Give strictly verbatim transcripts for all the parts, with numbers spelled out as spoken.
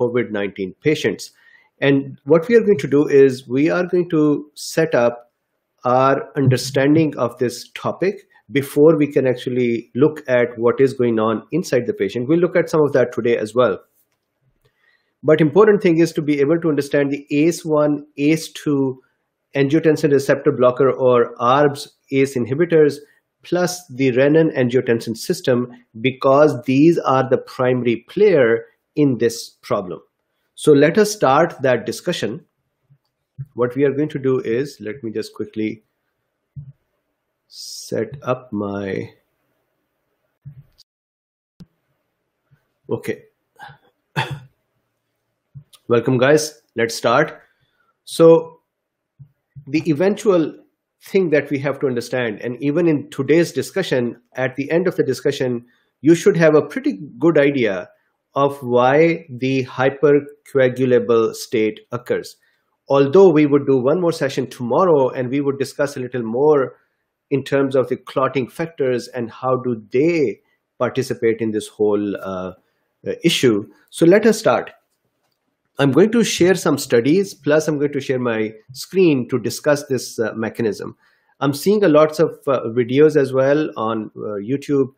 COVID nineteen patients. And what we are going to do is we are going to set up our understanding of this topic before we can actually look at what is going on inside the patient. We'll look at some of that today as well. But important thing is to be able to understand the A C E one, A C E two, angiotensin receptor blocker or A R Bs, A C E inhibitors, plus the renin-angiotensin system, because these are the primary player in this problem. So let us start that discussion. What we are going to do is, let me just quickly set up my, okay. Welcome guys, let's start. So the eventual thing that we have to understand, and even in today's discussion, at the end of the discussion, you should have a pretty good idea of why the hypercoagulable state occurs. Although we would do one more session tomorrow and we would discuss a little more in terms of the clotting factors and how do they participate in this whole uh, issue. So let us start. I'm going to share some studies, plus I'm going to share my screen to discuss this uh, mechanism. I'm seeing a lots of uh, videos as well on uh, YouTube,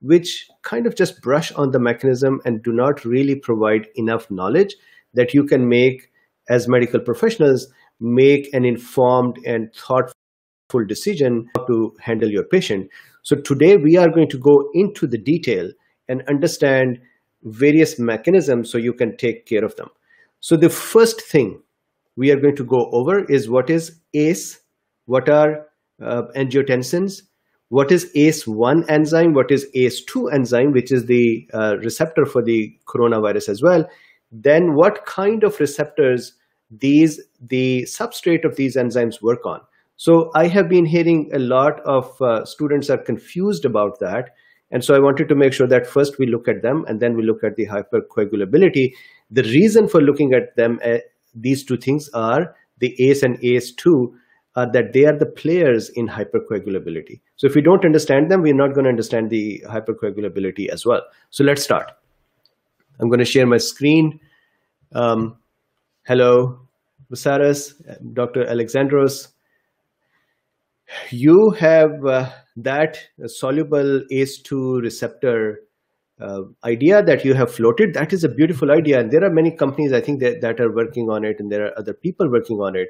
which kind of just brush on the mechanism and do not really provide enough knowledge that you can make, as medical professionals, make an informed and thoughtful decision how to handle your patient. So today we are going to go into the detail and understand various mechanisms so you can take care of them. So the first thing we are going to go over is what is A C E, what are uh, angiotensins, what is A C E one enzyme, what is A C E two enzyme, which is the uh, receptor for the coronavirus as well. Then what kind of receptors these, the substrate of these enzymes work on. So I have been hearing a lot of uh, students are confused about that. And so I wanted to make sure that first we look at them and then we look at the hypercoagulability. The reason for looking at them, uh, these two things are the A C E and A C E two, Uh, that they are the players in hypercoagulability. So if we don't understand them, we're not going to understand the hypercoagulability as well. So let's start. I'm going to share my screen. Um, hello, Vissaras, Doctor Alexandros. You have uh, that soluble A C E two receptor uh, idea that you have floated. That is a beautiful idea. And there are many companies, I think, that, that are working on it, and there are other people working on it.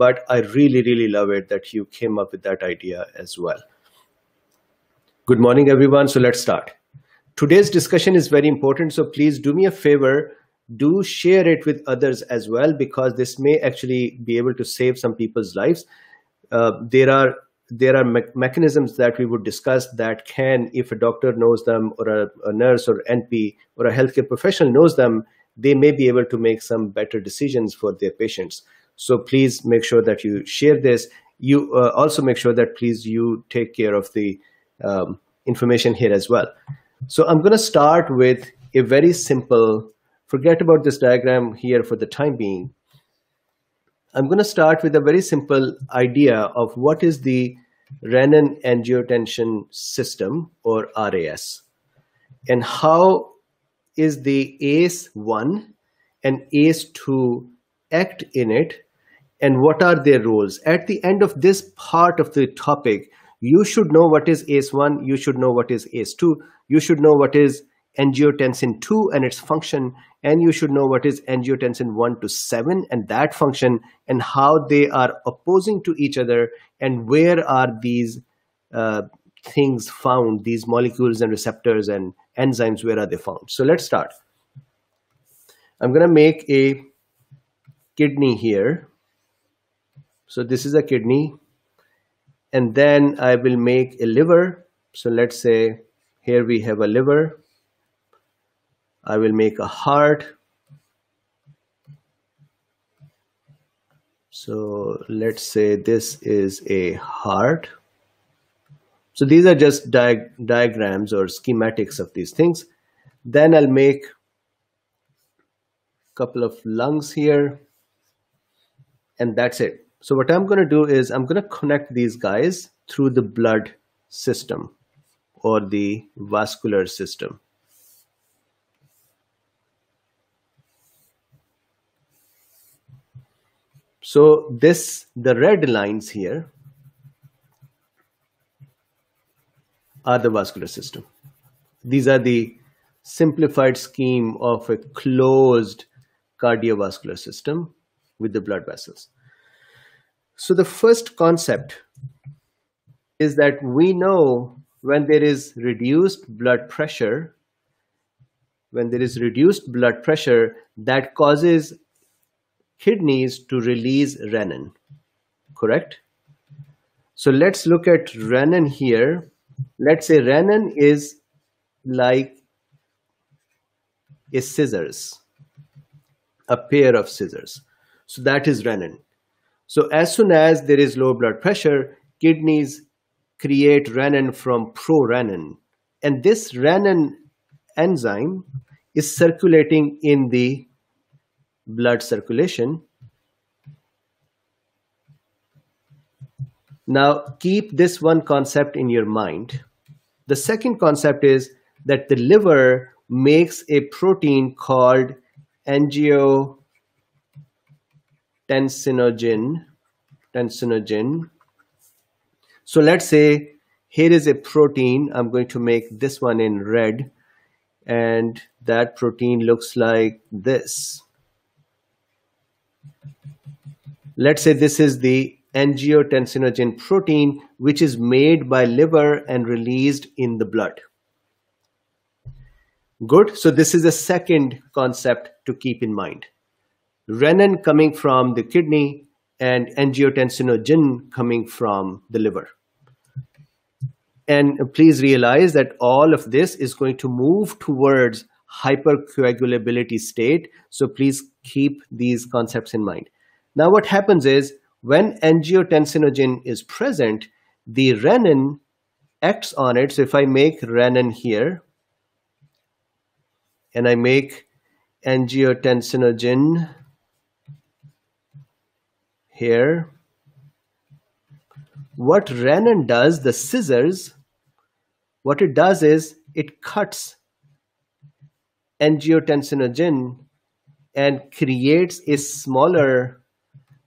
But I really, really love it that you came up with that idea as well. Good morning, everyone. So let's start. Today's discussion is very important. So please do me a favor. Do share it with others as well, because this may actually be able to save some people's lives. Uh, there are there are me mechanisms that we would discuss that can, if a doctor knows them, or a, a nurse or N P or a healthcare professional knows them, they may be able to make some better decisions for their patients. So please make sure that you share this. You uh, also make sure that please you take care of the um, information here as well. So I'm going to start with a very simple, forget about this diagram here for the time being. I'm going to start with a very simple idea of what is the renin-angiotensin system, or R A S, and how is the A C E one and A C E two act in it, and what are their roles. At the end of this part of the topic, you should know what is A C E one, you should know what is A C E two, you should know what is angiotensin two and its function, and you should know what is angiotensin one to seven and that function, and how they are opposing to each other, and where are these uh, things found, these molecules and receptors and enzymes, where are they found. So let's start. I'm going to make a kidney here. So this is a kidney, and then I will make a liver. So let's say here we have a liver. I will make a heart. So let's say this is a heart. So these are just diag diagrams or schematics of these things. Then I'll make a couple of lungs here. And that's it. So what I'm going to do is I'm going to connect these guys through the blood system or the vascular system. So this, the red lines here are the vascular system. These are the simplified scheme of a closed cardiovascular system with the blood vessels. So the first concept is that we know when there is reduced blood pressure, when there is reduced blood pressure, that causes kidneys to release renin, correct? So let's look at renin here. Let's say renin is like a scissors, a pair of scissors. So that is renin. So as soon as there is low blood pressure, kidneys create renin from prorenin. And this renin enzyme is circulating in the blood circulation. Now, keep this one concept in your mind. The second concept is that the liver makes a protein called angiotensinogen. Tensinogen. So let's say here is a protein. I'm going to make this one in red, and that protein looks like this. Let's say this is the angiotensinogen protein, which is made by liver and released in the blood. Good. So this is a second concept to keep in mind. Renin coming from the kidney and angiotensinogen coming from the liver. And please realize that all of this is going to move towards hypercoagulability state. So please keep these concepts in mind. Now what happens is when angiotensinogen is present, the renin acts on it. So if I make renin here, and I make angiotensinogen here, what renin does, the scissors, what it does is it cuts angiotensinogen and creates a smaller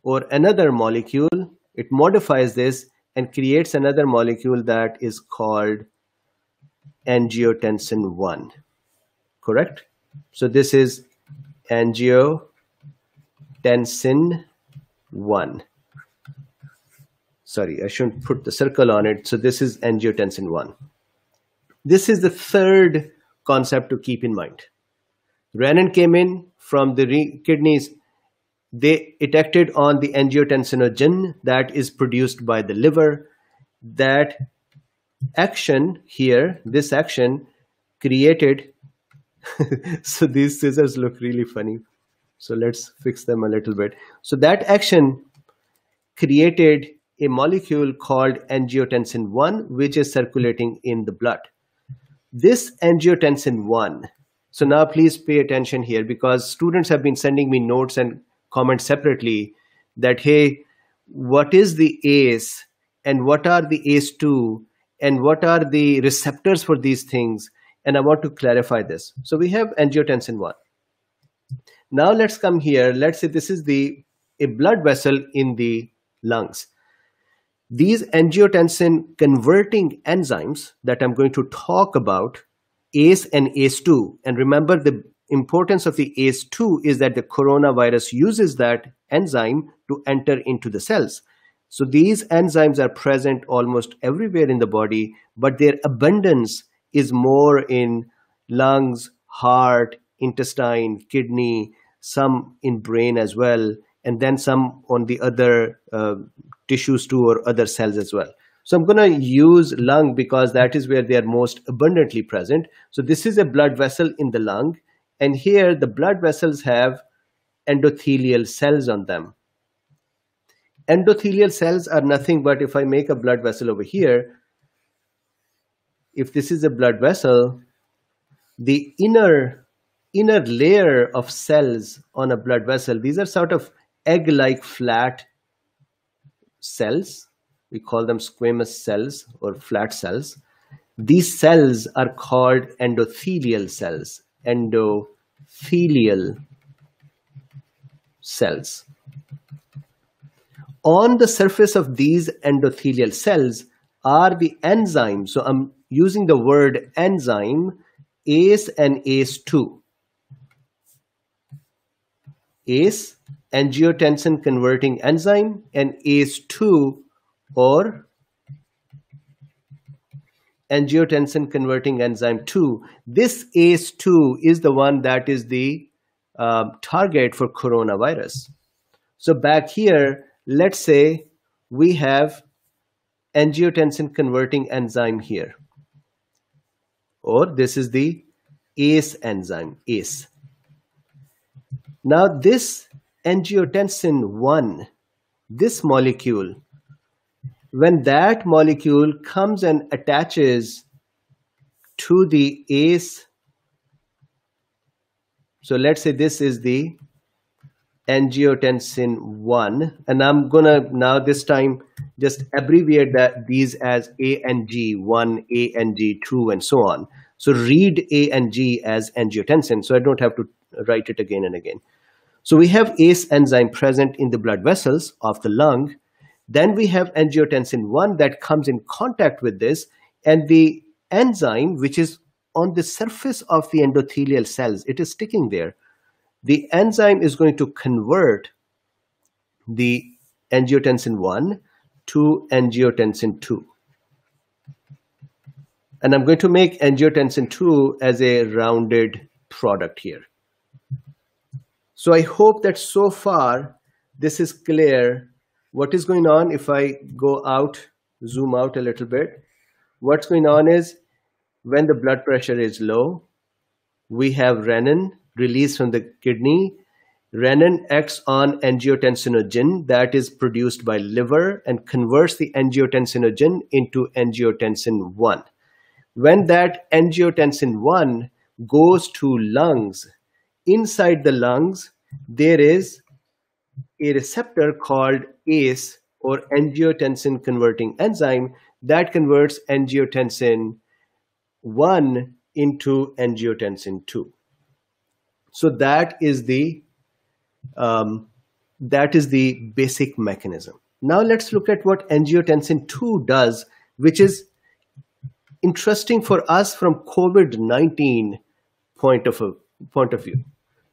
or another molecule. It modifies this and creates another molecule that is called angiotensin one. Correct? So this is angiotensin one. Sorry, I shouldn't put the circle on it. So this is angiotensin one. This is the third concept to keep in mind. Renin came in from the re kidneys. They, it acted on the angiotensinogen that is produced by the liver. That action here, this action created so these scissors look really funny, so let's fix them a little bit. So that action created a molecule called angiotensin one, which is circulating in the blood. This angiotensin one, so now please pay attention here, because students have been sending me notes and comments separately that, hey, what is the ACE and what are the ACE two and what are the receptors for these things? And I want to clarify this. So we have angiotensin one. Now let's come here. Let's say this is the a blood vessel in the lungs. These angiotensin converting enzymes that I'm going to talk about, ACE and ACE two. And remember, the importance of the ACE two is that the coronavirus uses that enzyme to enter into the cells. So these enzymes are present almost everywhere in the body, but their abundance is more in lungs, heart, intestine, kidney, some in brain as well, and then some on the other uh, tissues too, or other cells as well. So I'm gonna use lung because that is where they are most abundantly present. So this is a blood vessel in the lung, and here the blood vessels have endothelial cells on them. Endothelial cells are nothing but, if I make a blood vessel over here, if this is a blood vessel, the inner, inner layer of cells on a blood vessel, these are sort of egg-like flat cells. We call them squamous cells or flat cells. These cells are called endothelial cells, endothelial cells. On the surface of these endothelial cells are the enzymes. So I'm using the word enzyme, ACE and ACE two. ACE, angiotensin converting enzyme, and ACE two, or angiotensin converting enzyme two. This ACE two is the one that is the uh, target for coronavirus. So back here, let's say we have angiotensin converting enzyme here, or this is the ACE enzyme, ACE. Now this angiotensin one, this molecule, when that molecule comes and attaches to the ACE, so let's say this is the angiotensin one, and I'm gonna now this time just abbreviate that these as A N G one, A N G two, and so on. So read A N G as angiotensin, so I don't have to write it again and again. So we have ACE enzyme present in the blood vessels of the lung. Then we have angiotensin one that comes in contact with this, and the enzyme which is on the surface of the endothelial cells, it is sticking there. The enzyme is going to convert the angiotensin one to angiotensin two. And I'm going to make angiotensin two as a rounded product here. So I hope that so far this is clear what is going on. If I go out, zoom out a little bit, what's going on is when the blood pressure is low, we have renin released from the kidney. Renin acts on angiotensinogen that is produced by liver and converts the angiotensinogen into angiotensin one. When that angiotensin one goes to lungs, inside the lungs, there is a receptor called ACE, or angiotensin converting enzyme, that converts angiotensin one into angiotensin two. So that is the um, that is the basic mechanism. Now let's look at what angiotensin two does, which is interesting for us from COVID nineteen point of a, point of view,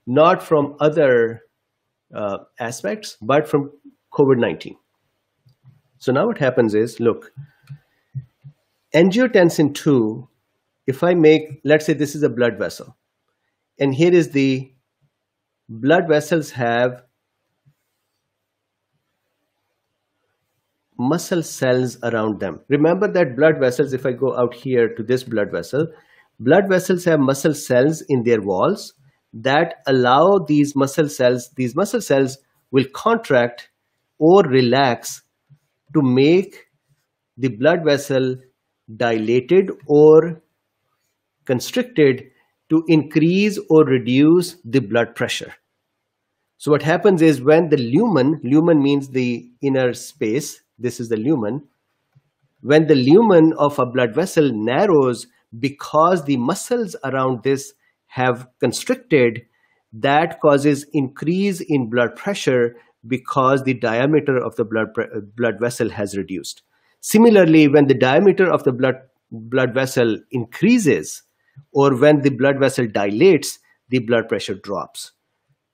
not from other uh, aspects, but from COVID nineteen. So now what happens is, look, angiotensin two. If I make, let's say this is a blood vessel. And here is the blood vessels have muscle cells around them. Remember that blood vessels, if I go out here to this blood vessel, blood vessels have muscle cells in their walls that allow these muscle cells, these muscle cells will contract or relax to make the blood vessel dilated or constricted to increase or reduce the blood pressure. So what happens is when the lumen, lumen means the inner space, this is the lumen, when the lumen of a blood vessel narrows because the muscles around this have constricted, that causes increase in blood pressure because the diameter of the blood, blood vessel has reduced. Similarly, when the diameter of the blood, blood vessel increases, or when the blood vessel dilates, the blood pressure drops.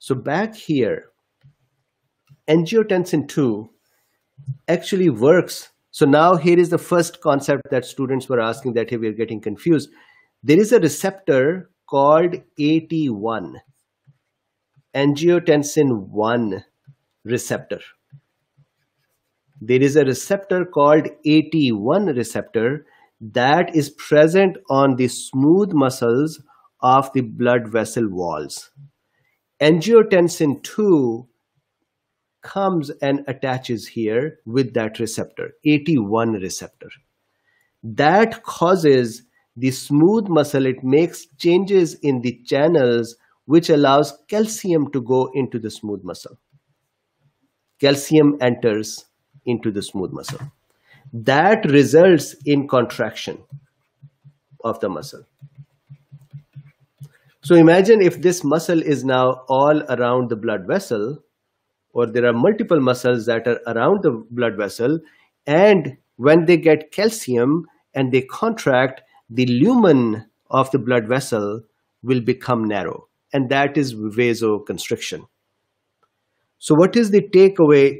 So back here, angiotensin two actually works. So now here is the first concept that students were asking that, hey, we are getting confused. There is a receptor called A T one, angiotensin one receptor. There is a receptor called A T one receptor that is present on the smooth muscles of the blood vessel walls. Angiotensin two comes and attaches here with that receptor, A T one receptor. That causes the smooth muscle, it makes changes in the channels which allows calcium to go into the smooth muscle. Calcium enters into the smooth muscle. That results in contraction of the muscle. So imagine if this muscle is now all around the blood vessel or there are multiple muscles that are around the blood vessel, and when they get calcium and they contract, the lumen of the blood vessel will become narrow, and that is vasoconstriction. So what is the takeaway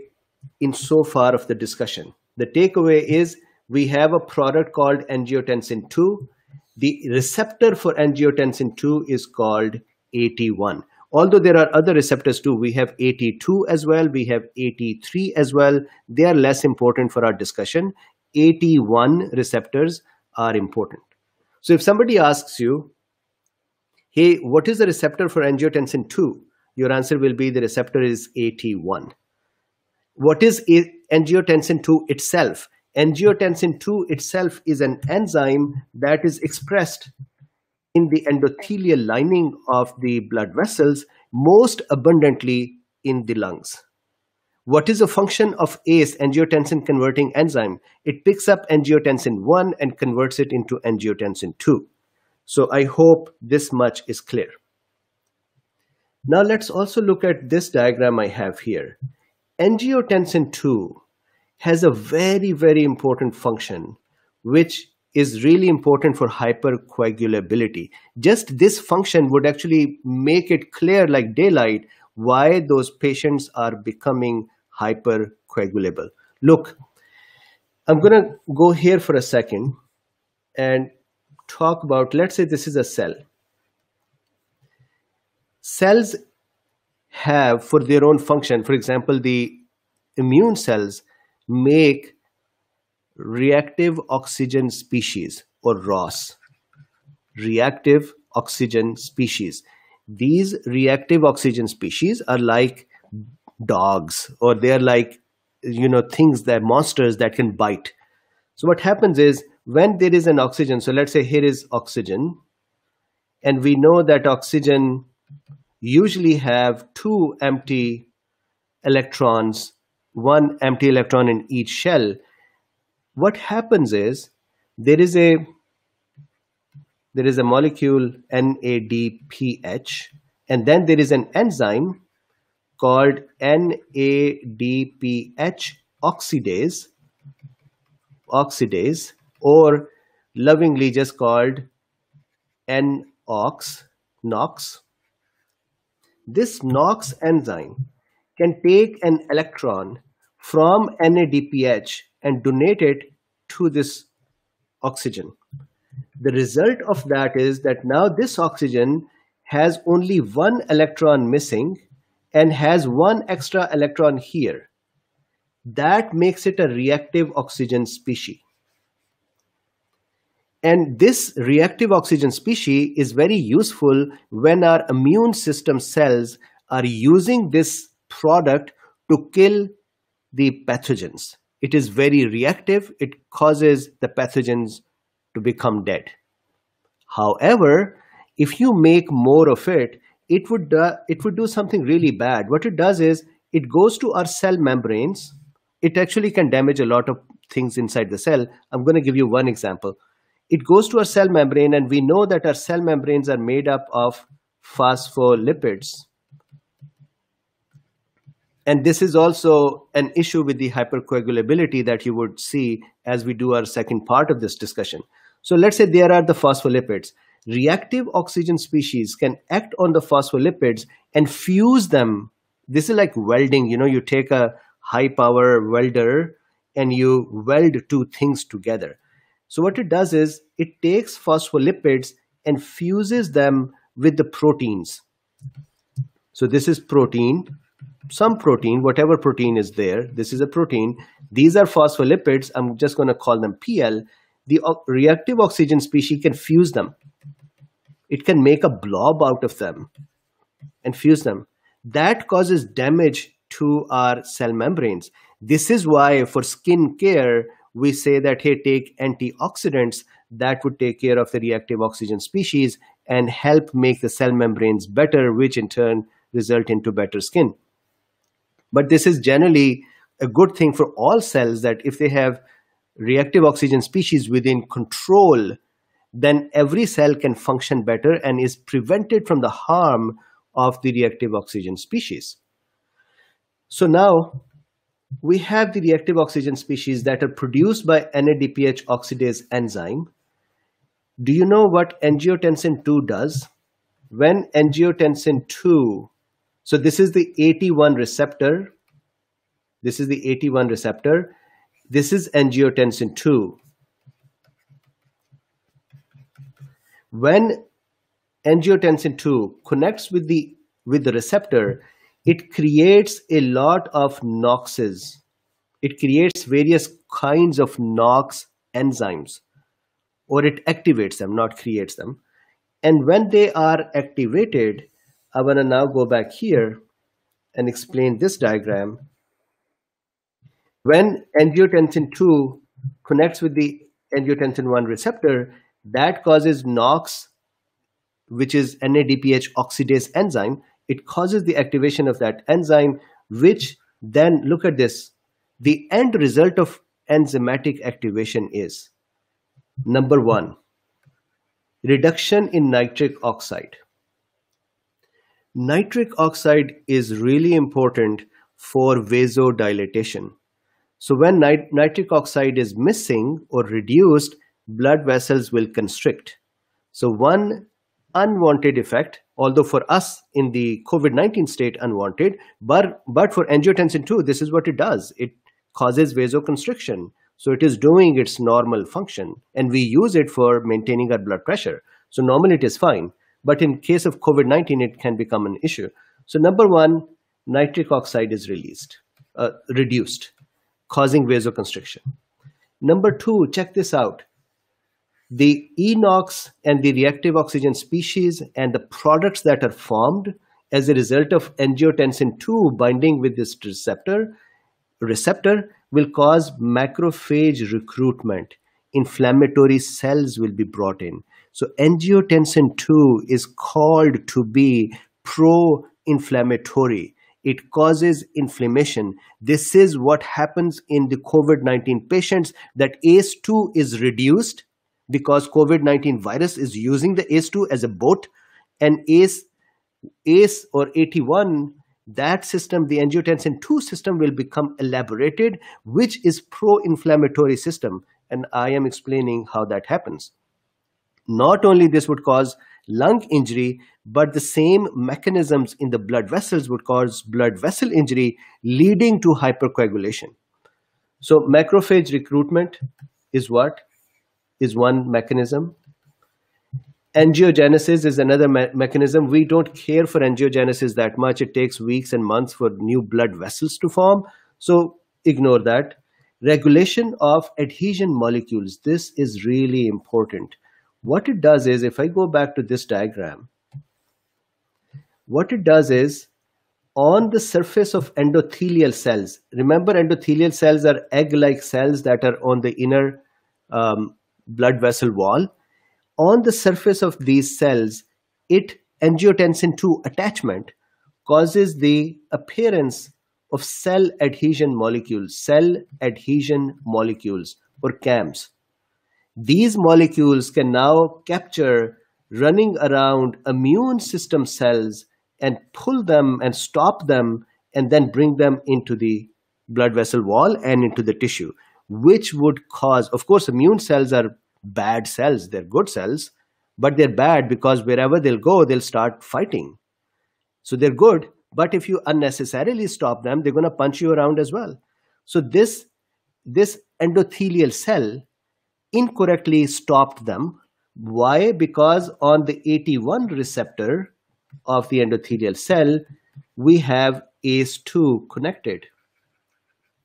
in so far of the discussion? The takeaway is we have a product called angiotensin two. The receptor for angiotensin two is called A T one. Although there are other receptors too, we have A T two as well, we have A T three as well. They are less important for our discussion. A T one receptors are important. So if somebody asks you, hey, what is the receptor for angiotensin two? Your answer will be the receptor is A T one. What is angiotensin two itself? Angiotensin two itself is an enzyme that is expressed in the endothelial lining of the blood vessels, most abundantly in the lungs. What is the function of ACE, angiotensin converting enzyme? It picks up angiotensin one and converts it into angiotensin two. So I hope this much is clear. Now let's also look at this diagram I have here. Angiotensin two has a very, very important function, which is really important for hypercoagulability. Just this function would actually make it clear like daylight why those patients are becoming hypercoagulable. Look, I'm going to go here for a second and talk about, let's say this is a cell. Cells have, for their own function, for example, the immune cells make reactive oxygen species, or R O S, reactive oxygen species. These reactive oxygen species are like dogs, or they are like, you know, things that monsters that can bite. So what happens is when there is an oxygen, so let's say here is oxygen, and we know that oxygen usually have two empty electrons, one empty electron in each shell. What happens is there is a there is a molecule N A D P H, and then there is an enzyme called N A D P H oxidase, oxidase, or lovingly just called N O X, NOX. This NOX enzyme can take an electron from N A D P H and donate it to this oxygen. The result of that is that now this oxygen has only one electron missing and has one extra electron here. That makes it a reactive oxygen species. And this reactive oxygen species is very useful when our immune system cells are using this product to kill the pathogens. It is very reactive. It causes the pathogens to become dead. However, if you make more of it, it would, uh, it would do something really bad. What it does is it goes to our cell membranes. It actually can damage a lot of things inside the cell. I'm going to give you one example. It goes to our cell membrane, and we know that our cell membranes are made up of phospholipids. And this is also an issue with the hypercoagulability that you would see as we do our second part of this discussion. So let's say there are the phospholipids. Reactive oxygen species can act on the phospholipids and fuse them. This is like welding. You know, you take a high power welder and you weld two things together. So what it does is it takes phospholipids and fuses them with the proteins. So this is protein. Some protein, whatever protein is there, this is a protein. These are phospholipids. I'm just going to call them P L. The reactive oxygen species can fuse them. It can make a blob out of them and fuse them. That causes damage to our cell membranes. This is why for skin care, we say that, hey, take antioxidants that would take care of the reactive oxygen species and help make the cell membranes better, which in turn result into better skin. But this is generally a good thing for all cells, that if they have reactive oxygen species within control, then every cell can function better and is prevented from the harm of the reactive oxygen species. So now we have the reactive oxygen species that are produced by N A D P H oxidase enzyme. Do you know what angiotensin two does? When angiotensin two, so this is the A T one receptor, this is the A T one receptor, this is angiotensin two. When angiotensin two connects with the with the receptor, it creates a lot of NOXes. It creates various kinds of NOX enzymes, or it activates them, not creates them. And when they are activated, I want to now go back here and explain this diagram. When angiotensin two connects with the angiotensin one receptor, that causes NOX, which is N A D P H oxidase enzyme. It causes the activation of that enzyme, which then, look at this, the end result of enzymatic activation is, number one, reduction in nitric oxide. Nitric oxide is really important for vasodilatation. So when nit- nitric oxide is missing or reduced, blood vessels will constrict. So one unwanted effect, although for us in the COVID nineteen state unwanted, but, but for angiotensin two, this is what it does. It causes vasoconstriction. So it is doing its normal function, and we use it for maintaining our blood pressure. So normally it is fine, but in case of COVID nineteen, it can become an issue. So number one, nitric oxide is released, uh, reduced, causing vasoconstriction. Number two, check this out. The E NOX and the reactive oxygen species and the products that are formed as a result of angiotensin two binding with this receptor, receptor will cause macrophage recruitment. Inflammatory cells will be brought in. So angiotensin two is called to be pro-inflammatory. It causes inflammation. This is what happens in the COVID nineteen patients, that A C E two is reduced, because COVID nineteen virus is using the A C E two as a boat, and ACE, ACE or A T one, that system, the angiotensin two system, will become elaborated, which is pro-inflammatory system. And I am explaining how that happens. Not only this would cause lung injury, but the same mechanisms in the blood vessels would cause blood vessel injury, leading to hypercoagulation. So macrophage recruitment is what? Is one mechanism. Angiogenesis is another me mechanism. We don't care for angiogenesis that much. It takes weeks and months for new blood vessels to form. So ignore that. Regulation of adhesion molecules. This is really important. What it does is, if I go back to this diagram, what it does is, on the surface of endothelial cells, remember endothelial cells are egg-like cells that are on the inner um, blood vessel wall. On the surface of these cells, it angiotensin two attachment causes the appearance of cell adhesion molecules, cell adhesion molecules or C A Ms. These molecules can now capture running around immune system cells and pull them and stop them, and then bring them into the blood vessel wall and into the tissue, which would cause, of course, immune cells are bad cells, they're good cells, but they're bad because wherever they'll go, they'll start fighting. So they're good, but if you unnecessarily stop them, they're going to punch you around as well. So this, this endothelial cell incorrectly stopped them. Why? Because on the A T one receptor of the endothelial cell, we have A C E two connected.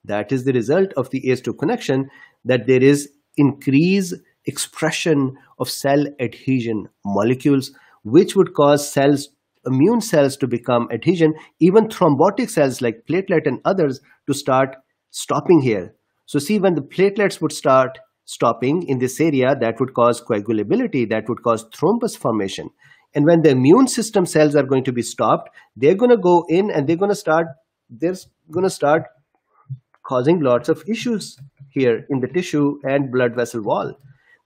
That is the result of the A C E two connection, that there is increased expression of cell adhesion molecules, which would cause cells, immune cells, to become adhesion, even thrombotic cells like platelet and others to start stopping here. So see, when the platelets would start stopping in this area, that would cause coagulability, that would cause thrombus formation. And when the immune system cells are going to be stopped, they're going to go in and they're going to start, they're going to start causing lots of issues here in the tissue and blood vessel wall.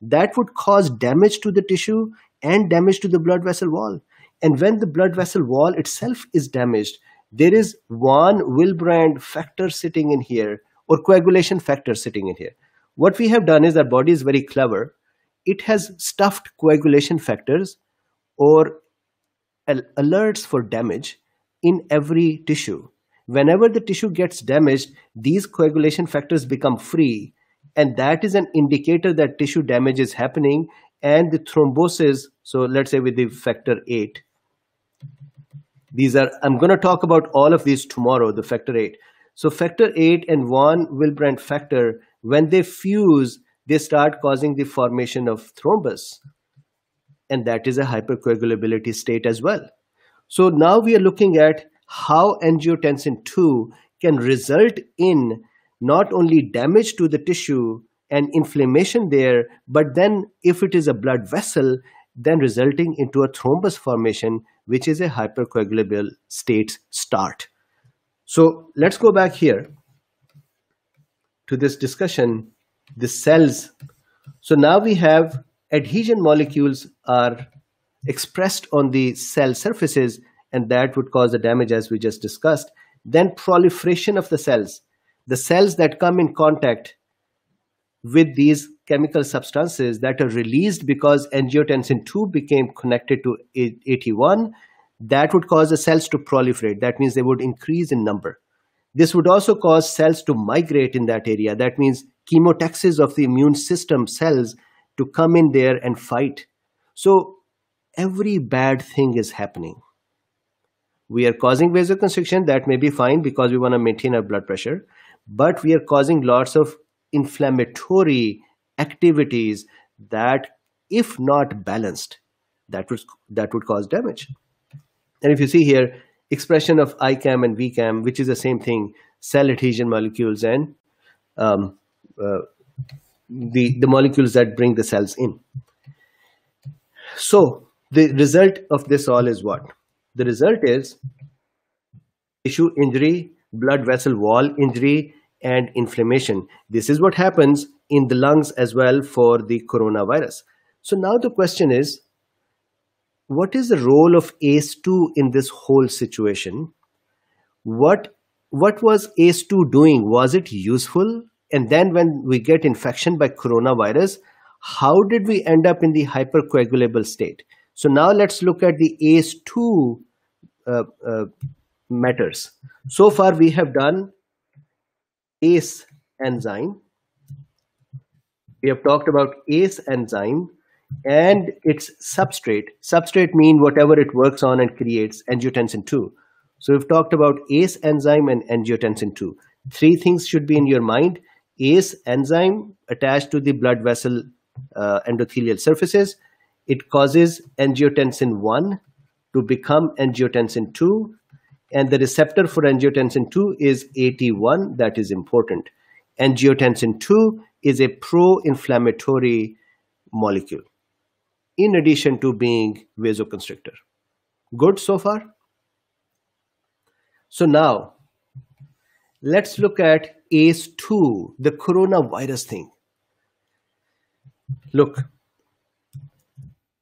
That would cause damage to the tissue and damage to the blood vessel wall. And when the blood vessel wall itself is damaged, there is one Willebrand factor sitting in here, or coagulation factor sitting in here. What we have done is, our body is very clever. It has stuffed coagulation factors or al alerts for damage in every tissue. Whenever the tissue gets damaged, these coagulation factors become free, and that is an indicator that tissue damage is happening, and the thrombosis, so let's say with the factor eight, these are, I'm going to talk about all of these tomorrow, the factor eight. So factor eight and one Willebrand factor, when they fuse, they start causing the formation of thrombus. And that is a hypercoagulability state as well. So now we are looking at how angiotensin two can result in not only damage to the tissue and inflammation there, but then if it is a blood vessel, then resulting into a thrombus formation, which is a hypercoagulable state's start. So let's go back here to this discussion, the cells. So now we have adhesion molecules are expressed on the cell surfaces, and that would cause the damage as we just discussed. Then proliferation of the cells, the cells that come in contact with these chemical substances that are released because angiotensin two became connected to A T one, that would cause the cells to proliferate. That means they would increase in number. This would also cause cells to migrate in that area. That means chemotaxis of the immune system cells to come in there and fight. So every bad thing is happening. We are causing vasoconstriction. That may be fine because we want to maintain our blood pressure, but we are causing lots of inflammatory activities that, if not balanced, that would, that would cause damage. And if you see here, expression of I CAM and V CAM, which is the same thing, cell adhesion molecules and um, uh, the, the molecules that bring the cells in. So the result of this all is what? The result is tissue injury, blood vessel wall injury, and inflammation. This is what happens in the lungs as well for the coronavirus. So now the question is, what is the role of A C E two in this whole situation? What, what was A C E two doing? Was it useful? And then when we get infection by coronavirus, how did we end up in the hypercoagulable state? So now let's look at the A C E two uh, uh, matters. So far we have done ACE enzyme. We have talked about ACE enzyme and its substrate. Substrate mean whatever it works on and creates, angiotensin two. So we've talked about ACE enzyme and angiotensin two. Three things should be in your mind. ACE enzyme attached to the blood vessel uh, endothelial surfaces. It causes angiotensin one to become angiotensin two, and the receptor for angiotensin two is A T one. That is important. Angiotensin two is a pro-inflammatory molecule, in addition to being vasoconstrictor. Good so far? So now, let's look at A C E two, the coronavirus thing. Look,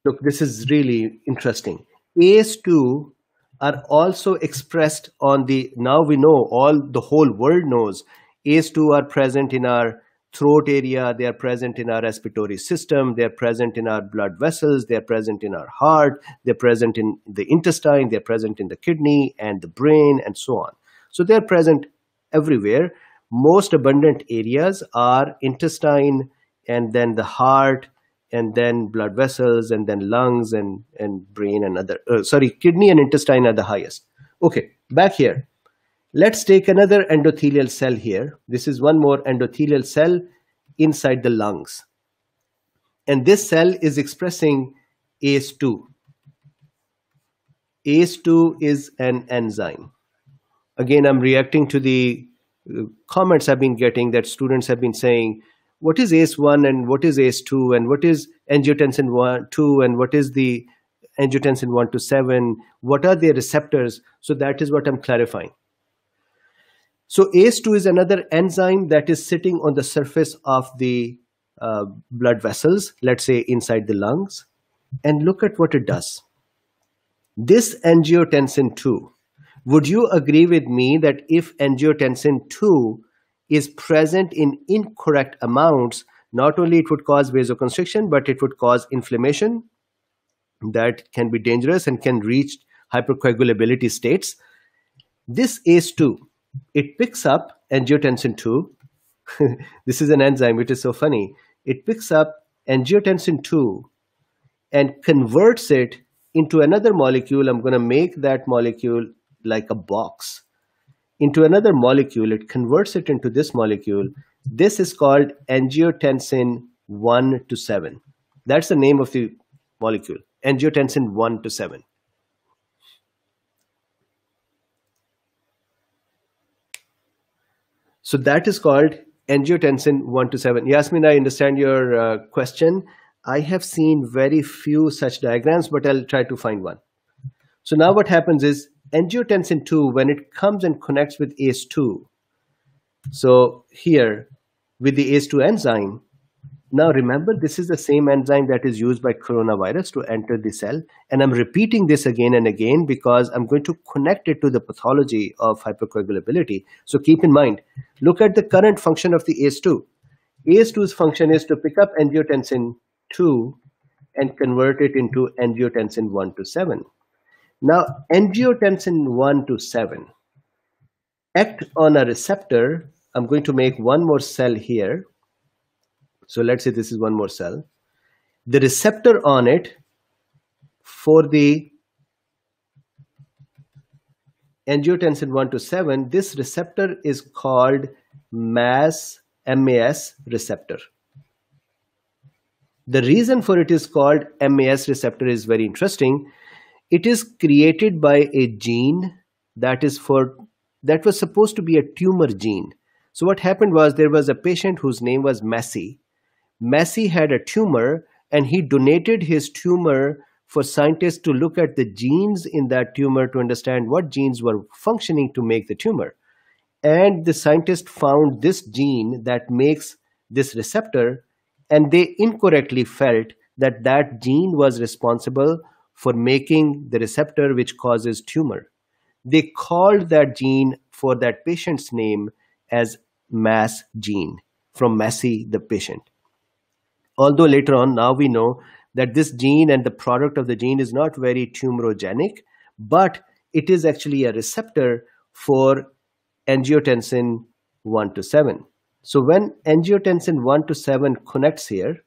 look, this is really interesting. A C E two are also expressed on the, now we know, all the whole world knows, A C E two are present in our throat area, they are present in our respiratory system, they are present in our blood vessels, they are present in our heart, they are present in the intestine, they are present in the kidney and the brain and so on. So they are present everywhere. Most abundant areas are intestine and then the heart and then blood vessels and then lungs and, and brain and other, uh, sorry, kidney and intestine are the highest. Okay, back here. Let's take another endothelial cell here. This is one more endothelial cell inside the lungs. And this cell is expressing A C E two. A C E two is an enzyme. Again, I'm reacting to the comments I've been getting that students have been saying, what is A C E one and what is A C E two and what is angiotensin two and what is the angiotensin one to seven? What are their receptors? So that is what I'm clarifying. So A C E two is another enzyme that is sitting on the surface of the uh, blood vessels, let's say inside the lungs. And look at what it does. This angiotensin two, Would you agree with me that if angiotensin two is present in incorrect amounts, not only it would cause vasoconstriction, but it would cause inflammation that can be dangerous and can reach hypercoagulability states? This A C E two, it picks up angiotensin two. This is an enzyme, which is so funny. It picks up angiotensin two and converts it into another molecule. I'm going to make that molecule like a box. Into another molecule, it converts it into this molecule. This is called angiotensin one to seven. That's the name of the molecule, angiotensin one to seven. So that is called angiotensin one to seven. Yasmin, I understand your uh, question. I have seen very few such diagrams, but I'll try to find one. So now what happens is angiotensin two, when it comes and connects with A C E two, so here with the A C E two enzyme, now remember this is the same enzyme that is used by coronavirus to enter the cell, and I'm repeating this again and again because I'm going to connect it to the pathology of hypercoagulability. So keep in mind, look at the current function of the A C E two. A C E two's function is to pick up angiotensin two and convert it into angiotensin one to seven. Now, angiotensin one to seven act on a receptor. I'm going to make one more cell here. So let's say this is one more cell. The receptor on it for the angiotensin one to seven, this receptor is called M A S, M A S receptor. The reason for it is called M A S receptor is very interesting. It is created by a gene that is for that was supposed to be a tumor gene. So what happened was there was a patient whose name was Massey. Massey had a tumor and he donated his tumor for scientists to look at the genes in that tumor to understand what genes were functioning to make the tumor. And the scientist found this gene that makes this receptor, and they incorrectly felt that that gene was responsible for making the receptor which causes tumor. They called that gene for that patient's name as M A S gene, from Massey, the patient. Although later on, now we know that this gene and the product of the gene is not very tumorigenic, but it is actually a receptor for angiotensin one to seven. So when angiotensin one to seven connects here,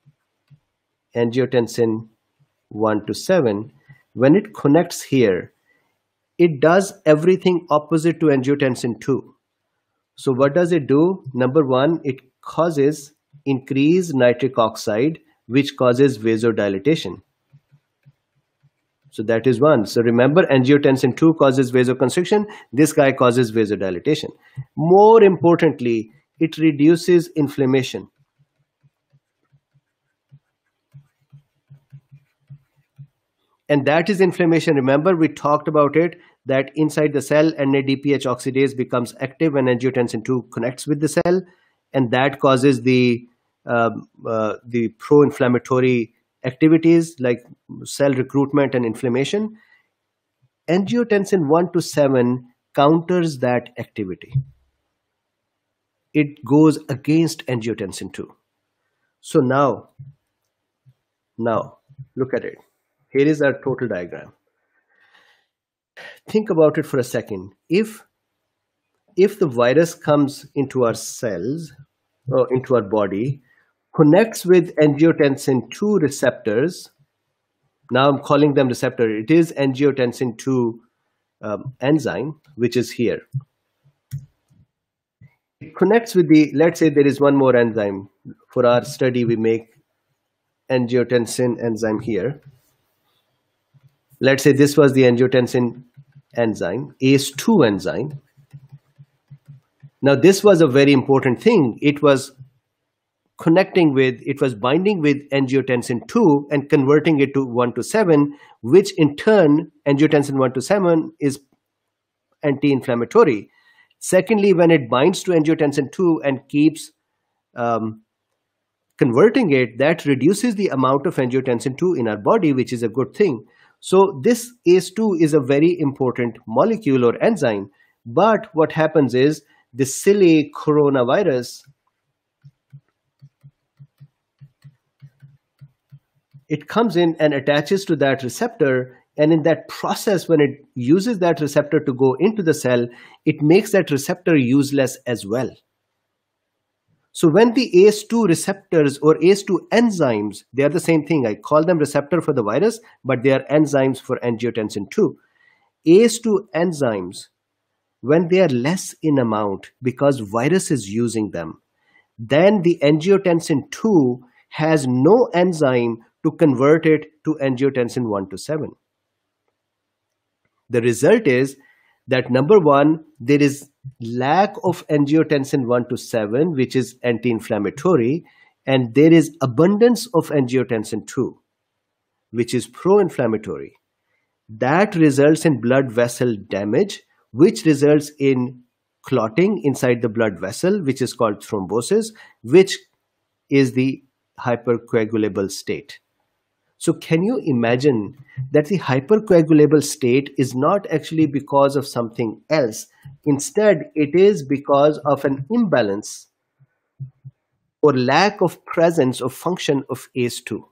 angiotensin one to seven, when it connects here, it does everything opposite to angiotensin two. So what does it do? Number one, it causes increased nitric oxide, which causes vasodilatation. So that is one. So remember, angiotensin two causes vasoconstriction. This guy causes vasodilatation. More importantly, it reduces inflammation. And that is inflammation. Remember, we talked about it, that inside the cell, N A D P H oxidase becomes active when angiotensin two connects with the cell, and that causes the, um, uh, the pro-inflammatory activities like cell recruitment and inflammation. Angiotensin one to seven counters that activity. It goes against angiotensin two. So now, now, look at it. Here is our total diagram. Think about it for a second. If, if the virus comes into our cells or into our body, connects with angiotensin two receptors, now I'm calling them receptor, it is angiotensin two um, enzyme, which is here. It connects with the, let's say there is one more enzyme. For our study, we make angiotensin enzyme here. Let's say this was the angiotensin enzyme, A C E two enzyme. Now this was a very important thing. It was connecting with, it was binding with angiotensin two and converting it to one to seven, which in turn, angiotensin one to seven is anti-inflammatory. Secondly, when it binds to angiotensin two and keeps um, converting it, that reduces the amount of angiotensin two in our body, which is a good thing. So this A C E two is a very important molecule or enzyme. But what happens is the silly coronavirus, it comes in and attaches to that receptor, and in that process, when it uses that receptor to go into the cell, it makes that receptor useless as well. So when the A C E two receptors or A C E two enzymes, they are the same thing. I call them receptor for the virus, but they are enzymes for angiotensin two. A C E two enzymes, when they are less in amount because virus is using them, then the angiotensin two has no enzyme to convert it to angiotensin one to seven. The result is that, number one, there is lack of angiotensin one to seven, which is anti-inflammatory, and there is abundance of angiotensin two, which is pro-inflammatory. That results in blood vessel damage, which results in clotting inside the blood vessel, which is called thrombosis, which is the hypercoagulable state. So can you imagine that the hypercoagulable state is not actually because of something else? Instead, it is because of an imbalance or lack of presence or function of A C E two.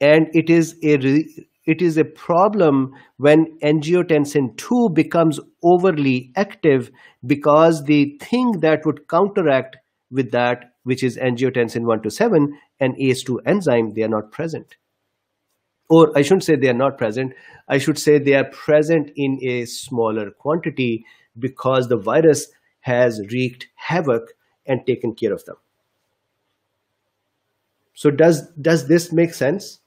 And it is a, re it is a problem when angiotensin two becomes overly active, because the thing that would counteract with that, which is angiotensin one to seven and A C E two enzyme, they are not present. Or I shouldn't say they are not present. I should say they are present in a smaller quantity because the virus has wreaked havoc and taken care of them. So does, does this make sense?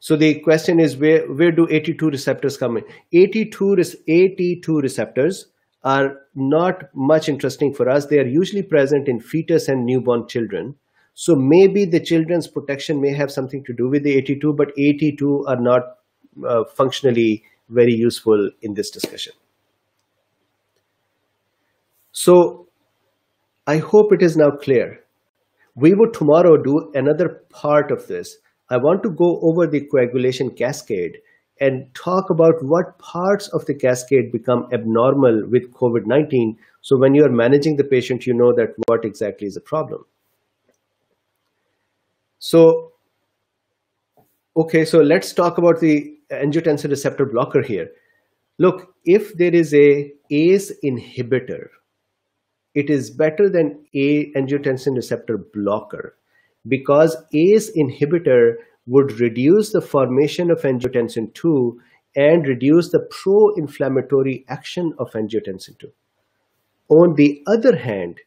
So the question is, where, where do A T two receptors come in? A T two, A T two receptors are not much interesting for us. They are usually present in fetus and newborn children. So maybe the children's protection may have something to do with the A T two, but A T two are not uh, functionally very useful in this discussion. So I hope it is now clear. We will tomorrow do another part of this. I want to go over the coagulation cascade and talk about what parts of the cascade become abnormal with COVID nineteen. So when you are managing the patient, you know that what exactly is the problem. So, okay, so let's talk about the angiotensin receptor blocker here. Look, if there is a ACE inhibitor, it is better than a angiotensin receptor blocker, because ACE inhibitor would reduce the formation of angiotensin two and reduce the pro-inflammatory action of angiotensin two. On the other hand,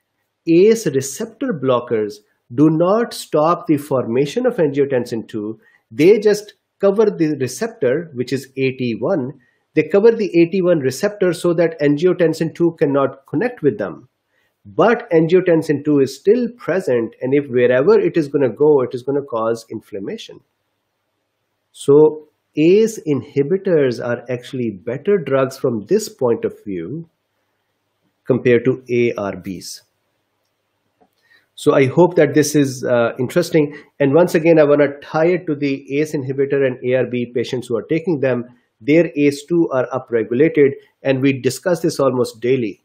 ACE receptor blockers do not stop the formation of angiotensin two. They just cover the receptor, which is A T one. They cover the A T one receptor so that angiotensin two cannot connect with them. But angiotensin two is still present, and if wherever it is going to go, it is going to cause inflammation. So ACE inhibitors are actually better drugs from this point of view compared to A R Bs. So I hope that this is uh, interesting. And once again, I want to tie it to the ACE inhibitor and A R B patients who are taking them. Their A C E two are upregulated, and we discuss this almost daily.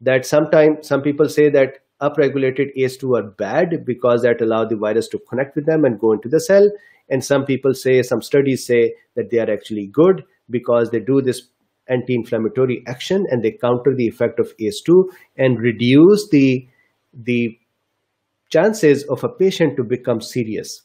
That sometimes some people say that upregulated A C E two are bad because that allow the virus to connect with them and go into the cell. And some people say, some studies say that they are actually good because they do this anti-inflammatory action and they counter the effect of A C E two and reduce the, the chances of a patient to become serious.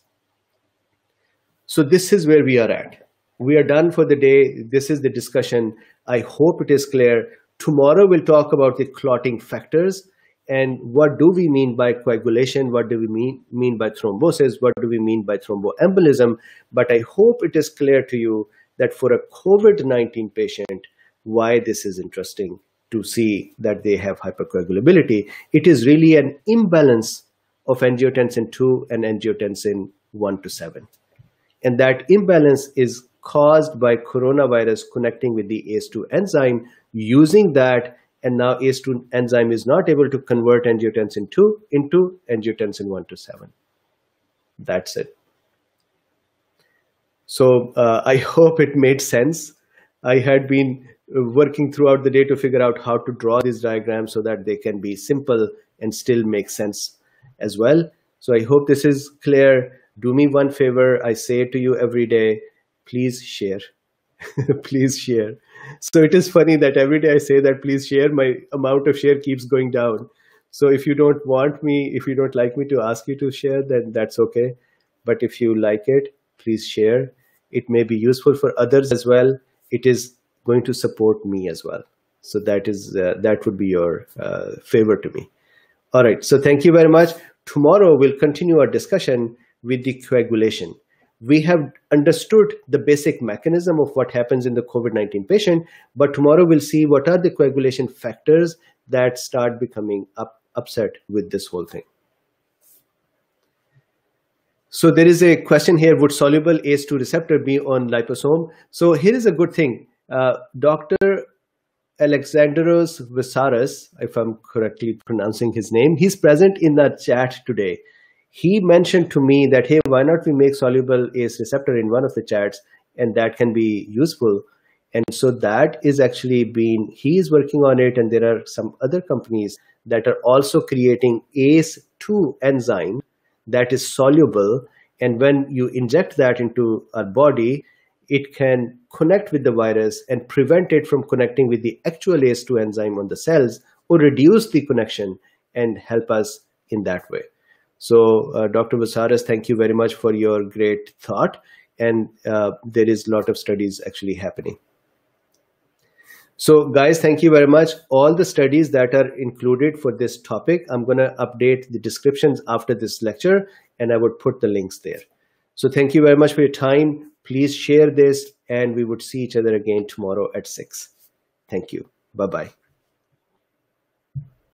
So this is where we are at. We are done for the day. This is the discussion. I hope it is clear. Tomorrow we'll talk about the clotting factors and what do we mean by coagulation, what do we mean, mean by thrombosis, what do we mean by thromboembolism. But I hope it is clear to you that for a COVID nineteen patient, why this is interesting to see that they have hypercoagulability. It is really an imbalance of angiotensin two and angiotensin one to seven. And that imbalance is caused by coronavirus connecting with the A C E two enzyme, using that, and now A C E two enzyme is not able to convert angiotensin two into angiotensin one to seven. That's it. So uh, I hope it made sense. I had been working throughout the day to figure out how to draw these diagrams so that they can be simple and still make sense as well. So I hope this is clear. Do me one favor. I say to you every day, please share. Please share. So it is funny that every day I say that please share, my amount of share keeps going down. So if you don't want me, if you don't like me to ask you to share, then that's okay. But if you like it, please share. It may be useful for others as well. It is going to support me as well. So that is uh, that would be your uh, favor to me. All right, so thank you very much. Tomorrow we'll continue our discussion with the coagulation. We have understood the basic mechanism of what happens in the COVID nineteen patient, but tomorrow we'll see what are the coagulation factors that start becoming up, upset with this whole thing. So there is a question here, would soluble A C E two receptor be on liposome? So here is a good thing. Uh, Doctor Alexandros Vissaras, if I'm correctly pronouncing his name, he's present in the chat today. He mentioned to me that, hey, why not we make soluble A C E receptor in one of the chats, and that can be useful. And so that is actually being, he is working on it, and there are some other companies that are also creating A C E two enzyme that is soluble. And when you inject that into our body, it can connect with the virus and prevent it from connecting with the actual A C E two enzyme on the cells, or reduce the connection and help us in that way. So uh, Doctor Vissaras, thank you very much for your great thought. And uh, there is a lot of studies actually happening. So guys, thank you very much. All the studies that are included for this topic, I'm gonna update the descriptions after this lecture, and I would put the links there. So thank you very much for your time. Please share this, and we would see each other again tomorrow at six. Thank you, bye-bye.